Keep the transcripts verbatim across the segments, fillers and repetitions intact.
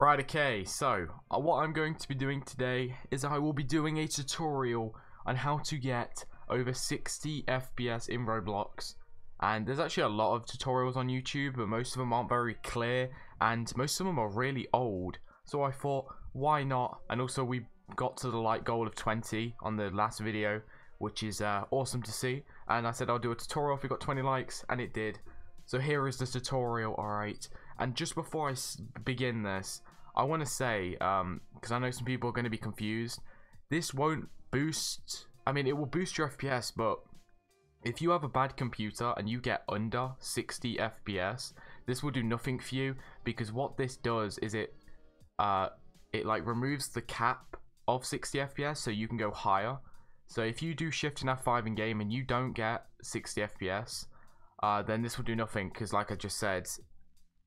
Right, okay, so uh, what I'm going to be doing today is I will be doing a tutorial on how to get over sixty F P S in Roblox. And there's actually a lot of tutorials on YouTube, but most of them aren't very clear and most of them are really old. So I thought, why not? And also we got to the like goal of twenty on the last video, which is uh, awesome to see. And I said I'll do a tutorial if we got twenty likes, and it did. So here is the tutorial, alright. And just before I begin this, I want to say, because um, I know some people are going to be confused, this won't boost, I mean it will boost your F P S, but if you have a bad computer and you get under sixty F P S, this will do nothing for you, because what this does is it, uh, it like removes the cap of sixty F P S so you can go higher. So if you do shift and F five in game and you don't get sixty F P S, uh, then this will do nothing, because like I just said,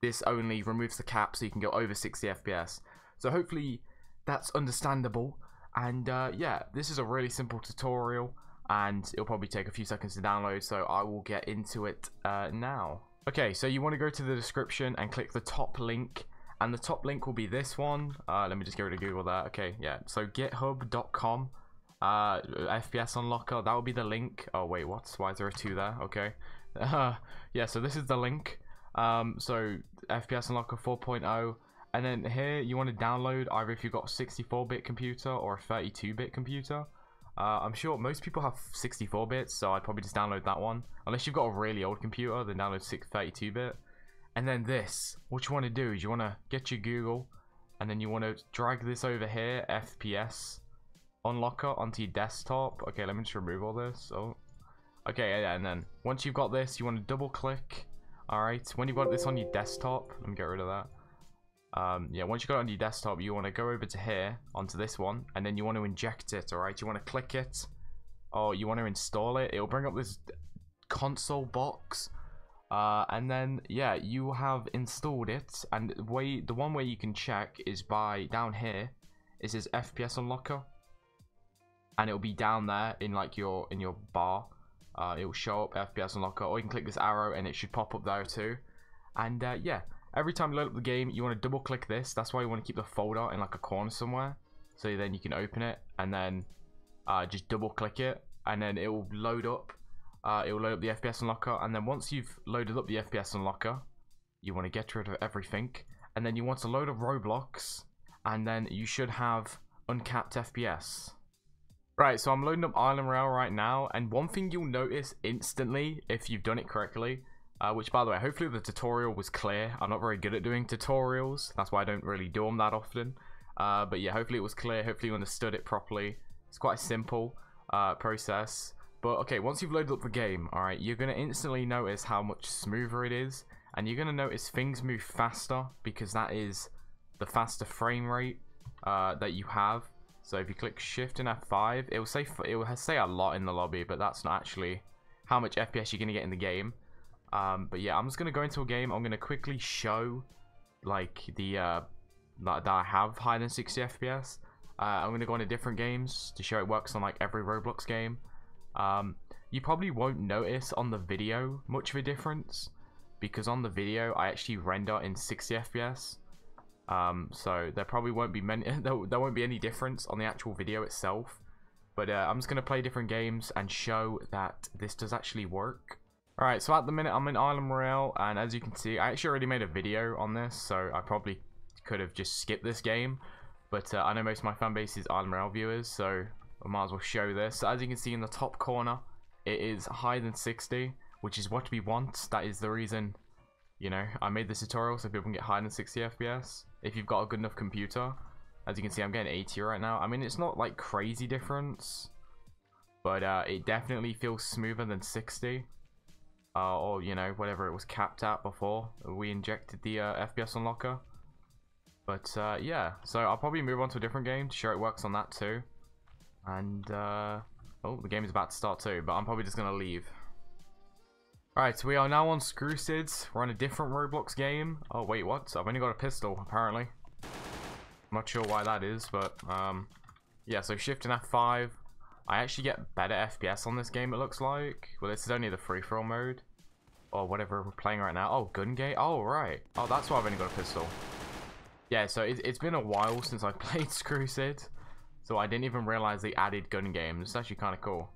this only removes the cap so you can go over sixty F P S. So hopefully that's understandable. And uh, yeah, this is a really simple tutorial and it'll probably take a few seconds to download, so I will get into it uh, now. Okay, so you want to go to the description and click the top link, and the top link will be this one. Uh, let me just get rid of Google there. Okay, yeah, so github dot com uh, F P S Unlocker, that will be the link. Oh wait, what? Why is there a two there? Okay. Uh, yeah, so this is the link. Um, so F P S Unlocker four point oh, and then here you want to download either if you've got a sixty-four bit computer or a thirty-two bit computer. Uh, I'm sure most people have sixty-four bits, so I'd probably just download that one. Unless you've got a really old computer, then download thirty-two bit. And then this, what you want to do is you want to get your Google, and then you want to drag this over here, F P S Unlocker, onto your desktop. Okay, let me just remove all this. Oh, okay, and then once you've got this, you want to double click. Alright, when you've got this on your desktop, let me get rid of that. Um, yeah, once you've got it on your desktop, you want to go over to here, onto this one, and then you want to inject it, alright? You want to click it, or you want to install it. It'll bring up this console box, uh, and then, yeah, you have installed it, and the, way, the one way you can check is by, down here, it says F P S Unlocker, and it'll be down there in like your in your bar. Uh, it will show up F P S Unlocker, or you can click this arrow and it should pop up there too. And uh, yeah, every time you load up the game, you want to double click this. That's why you want to keep the folder in like a corner somewhere, so then you can open it and then uh, just double click it, and then it will load up. Uh, it will load up the F P S Unlocker, and then once you've loaded up the F P S Unlocker, you want to get rid of everything, and then you want to load up Roblox, and then you should have uncapped F P S. Right, so I'm loading up Island Royale right now, and one thing you'll notice instantly if you've done it correctly, uh, which by the way, hopefully the tutorial was clear. I'm not very good at doing tutorials, that's why I don't really do them that often. Uh, but yeah, hopefully it was clear, hopefully you understood it properly. It's quite a simple uh, process. But okay, once you've loaded up the game, alright, you're going to instantly notice how much smoother it is, and you're going to notice things move faster, because that is the faster frame rate uh, that you have. So if you click shift and F five, it will say it will say a lot in the lobby, but that's not actually how much F P S you're gonna get in the game. Um, but yeah, I'm just gonna go into a game. I'm gonna quickly show like the uh, that, that I have higher than sixty F P S. Uh, I'm gonna go into different games to show it works on like every Roblox game. Um, you probably won't notice on the video much of a difference, because on the video I actually render in sixty F P S. Um, so there probably won't be many, there, there won't be any difference on the actual video itself, but uh, I'm just going to play different games and show that this does actually work. Alright, so at the minute I'm in Island Royale, and as you can see I actually already made a video on this, so I probably could have just skipped this game, but uh, I know most of my fanbase is Island Royale viewers, so I might as well show this. So as you can see in the top corner, it is higher than sixty, which is what we want. That is the reason, you know, I made this tutorial so people can get higher than sixty F P S. If you've got a good enough computer. As you can see, I'm getting eighty right now. I mean, it's not like crazy difference, but uh, it definitely feels smoother than sixty, uh, or you know, whatever it was capped at before we injected the uh, F P S Unlocker. But uh, yeah, so I'll probably move on to a different game to show it works on that too. And uh, oh, the game is about to start too, but I'm probably just gonna leave. Alright, so we are now on Screw Sids. We're on a different Roblox game. Oh wait, what? I've only got a pistol, apparently. I'm not sure why that is, but um, yeah, so shift and F five. I actually get better F P S on this game, it looks like. Well, this is only the free-for-all mode. Or whatever we're playing right now. Oh, gun gate? Oh, right. Oh, that's why I've only got a pistol. Yeah, so it, it's been a while since I played Screw Sids, so I didn't even realize they added gun games. It's actually kind of cool.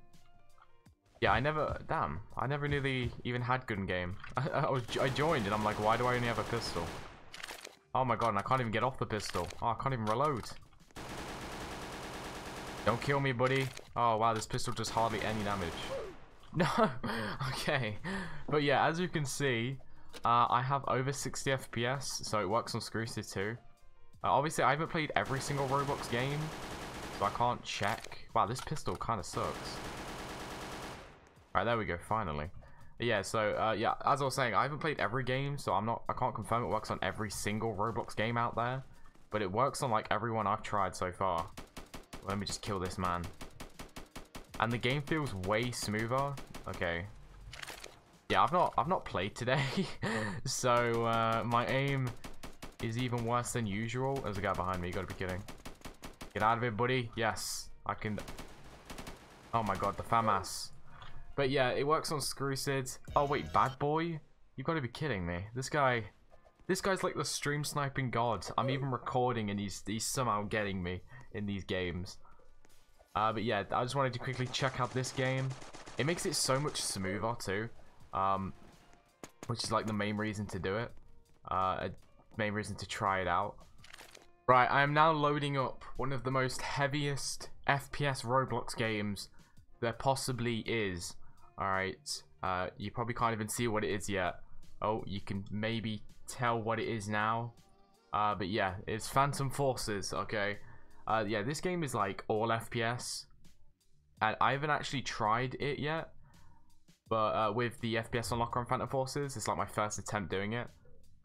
Yeah, I never. Damn, I never knew they even had gun game. I, I was I joined and I'm like, why do I only have a pistol? Oh my god, and I can't even get off the pistol. Oh, I can't even reload. Don't kill me, buddy. Oh wow, this pistol does hardly any damage. No. Okay. But yeah, as you can see, uh, I have over sixty F P S, so it works on Screw Sids too. Uh, obviously, I haven't played every single Roblox game, so I can't check. Wow, this pistol kind of sucks. Alright, there we go, finally. Yeah, so, uh, yeah, as I was saying, I haven't played every game, so I'm not, I can't confirm it works on every single Roblox game out there, but it works on, like, everyone I've tried so far. Let me just kill this man. And the game feels way smoother. Okay. Yeah, I've not, I've not played today, so, uh, my aim is even worse than usual. There's a guy behind me, you gotta be kidding. Get out of here, buddy. Yes, I can. Oh my god, the FAMAS. But yeah, it works on Screw Sids. Oh wait, bad boy? You've got to be kidding me. This guy, this guy's like the stream sniping god. I'm even recording and he's, he's somehow getting me in these games. Uh, but yeah, I just wanted to quickly check out this game. It makes it so much smoother too, um, which is like the main reason to do it. Uh, main reason to try it out. Right, I am now loading up one of the most heaviest F P S Roblox games there possibly is. Alright, uh, you probably can't even see what it is yet. Oh, you can maybe tell what it is now. Uh, but yeah, it's Phantom Forces, okay. Uh, yeah, this game is like all F P S. And I haven't actually tried it yet. But uh, with the F P S Unlocker on Phantom Forces, it's like my first attempt doing it.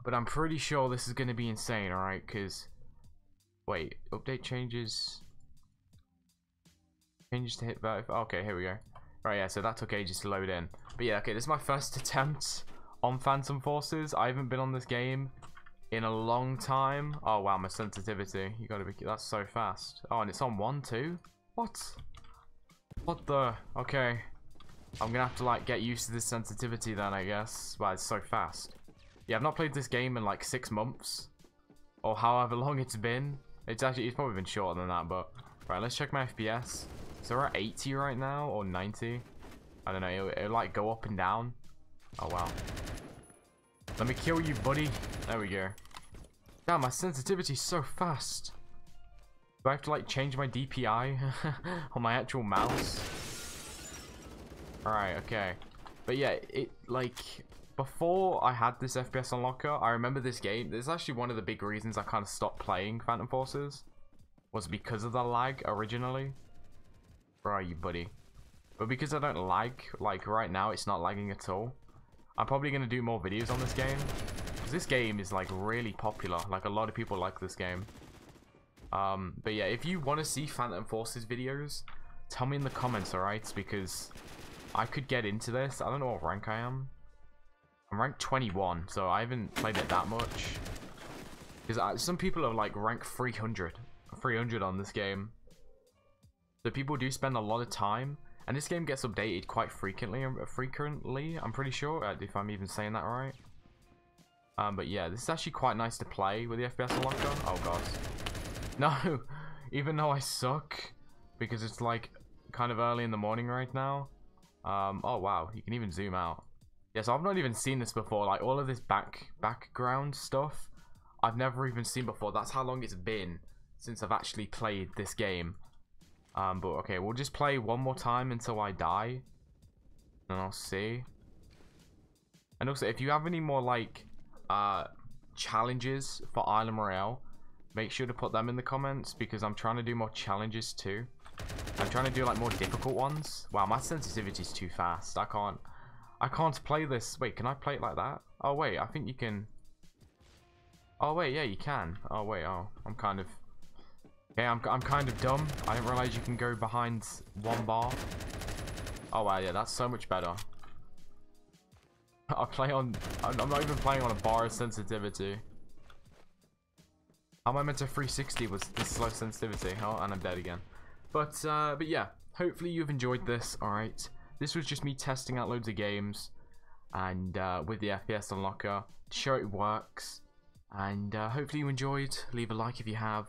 But I'm pretty sure this is going to be insane, alright, because... Wait, update changes... Changes to hit both. Okay, here we go. Right, yeah, so that took ages to load in. But yeah, okay, this is my first attempt on Phantom Forces. I haven't been on this game in a long time. Oh, wow, my sensitivity. You gotta be... That's so fast. Oh, and it's on one, too? What? What the... Okay. I'm gonna have to, like, get used to this sensitivity then, I guess. Wow, it's so fast. Yeah, I've not played this game in, like, six months. Or however long it's been. It's actually... It's probably been shorter than that, but... Right, let's check my F P S. So we're at eighty right now, or ninety. I don't know, it'll, it'll like go up and down. Oh wow. Let me kill you, buddy. There we go. Damn, my sensitivity's so fast. Do I have to like change my D P I on my actual mouse? Alright, okay. But yeah, it like, before I had this F P S Unlocker, I remember this game. This is actually one of the big reasons I kind of stopped playing Phantom Forces. Was because of the lag originally. Where are you, buddy? But because I don't lag, like right now it's not lagging at all. I'm probably going to do more videos on this game. Because this game is like really popular. Like a lot of people like this game. Um, but yeah, if you want to see Phantom Forces videos, tell me in the comments, alright? Because I could get into this. I don't know what rank I am. I'm rank twenty-one, so I haven't played it that much. Because some people are like rank three hundred, three hundred on this game. So people do spend a lot of time, and this game gets updated quite frequently. Frequently, I'm pretty sure, if I'm even saying that right. Um, but yeah, this is actually quite nice to play with the F P S Unlocker. Oh gosh, no! Even though I suck, because it's like kind of early in the morning right now. Um, oh wow, you can even zoom out. Yeah, so I've not even seen this before. Like all of this back background stuff, I've never even seen before. That's how long it's been since I've actually played this game. Um, but okay, we'll just play one more time until I die, and I'll see. And also, if you have any more like uh, challenges for Island Royale, make sure to put them in the comments because I'm trying to do more challenges too. I'm trying to do like more difficult ones. Wow, my sensitivity is too fast. I can't, I can't play this. Wait, can I play it like that? Oh wait, I think you can. Oh wait, yeah, you can. Oh wait, oh, I'm kind of. Yeah, I'm, I'm kind of dumb. I didn't realize you can go behind one bar. Oh wow, yeah, that's so much better. I play on... I'm not even playing on a bar of sensitivity. How am I meant to three sixty with this slow sensitivity? Oh, and I'm dead again. But, uh, but yeah, hopefully you've enjoyed this, alright? This was just me testing out loads of games. And uh, with the F P S Unlocker, to show it works. and uh, hopefully you enjoyed. Leave a like if you have,